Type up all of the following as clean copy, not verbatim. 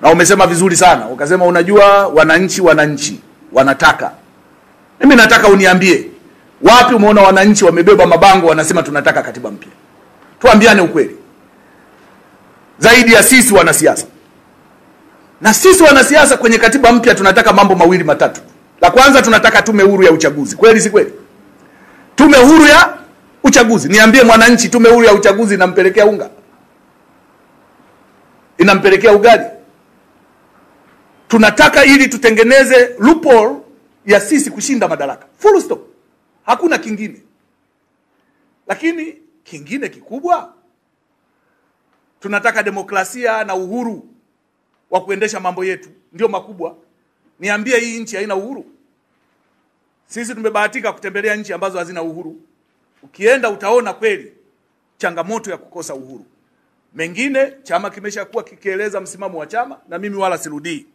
na umesema vizuri sana. Ukasema unajua wananchi wanataka. Mimi nataka uniambie wapi umeona wananchi wamebeba mabango wanasema tunataka katiba mpya. Tuambiane ukweli. Zaidi ya sisi wanasiasa. Na sisi wanasiasa kwenye katiba mpya tunataka mambo mawili matatu. La kwanza tunataka tume huru ya uchaguzi. Kweli si kweli? Tume huru ya uchaguzi. Niambie mwananchi tume huru ya uchaguzi inampelekea unga? Inampelekea ugali? Tunataka ili tutengeneze loophole ya sisi kushinda madaraka. Full stop. Hakuna kingine. Lakini kingine kikubwa, tunataka demokrasia na uhuru wa kuendesha mambo yetu. Ndio makubwa. Niambie hii nchi haina uhuru? Sisi tumebahatika kutembelea nchi ambazo hazina uhuru. Ukienda utaona kweli changamoto ya kukosa uhuru. Mengine chama kimeshakuwa kikieleza msimamo wa chama na mimi wala sirudii.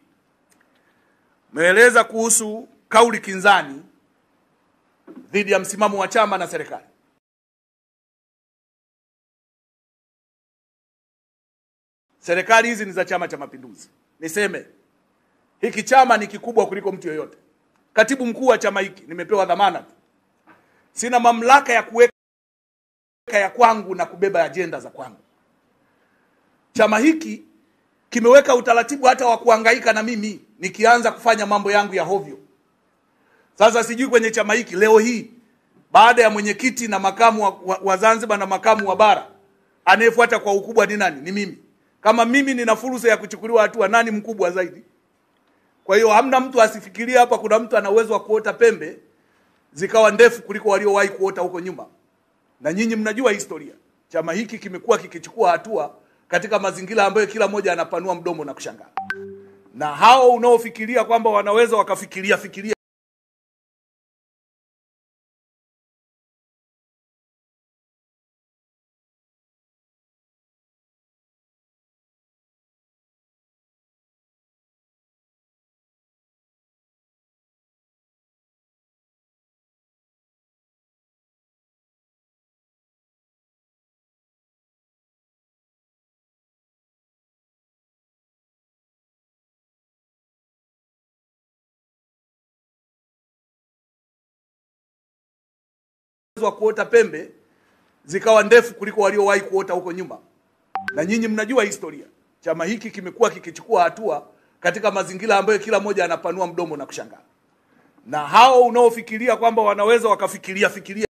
Meeleza kuhusu kauli kinzani dhidi ya msimamo wa chama na serikali. Serikali hizi ni za Chama cha Mapinduzi. Niseme hiki chama ni kikubwa kuliko mtu yoyote. Katibu mkuu wa chama hiki nimepewa dhamana tu. Sina mamlaka ya kuweka ya kwangu na kubeba ajenda za kwangu. Chama hiki kimeweka utaratibu hata wa kuhangaika na mimi nikianza kufanya mambo yangu ya hovyo. Sasa sijui kwenye chama hiki leo hii baada ya mwenyekiti na makamu wa Zanzibar na makamu wa bara anayefuata kwa ukubwa ni nani? Ni mimi. Kama mimi nina fursa ya kuchukuliwa hatua, nani mkubwa zaidi? Kwa hiyo hamna mtu asifikiria hapa kuna mtu ana uwezo wa kuota pembe zikawa ndefu kuliko waliowahi kuota huko nyuma. Na nyinyi mnajua historia. Chama hiki kimekuwa kikichukua hatua katika mazingira ambayo kila mmoja anapanua mdomo na kushangaa. Na hao unaofikiria kwamba wanaweza wakafikiria kuota pembe zikawa ndefu kuliko waliowahi kuota huko nyuma. Na nyinyi mnajua historia. Chama hiki kimekuwa kikichukua hatua katika mazingira ambayo kila mmoja anapanua mdomo na kushangaa. Na hao unaofikiria kwamba wanaweza wakafikiria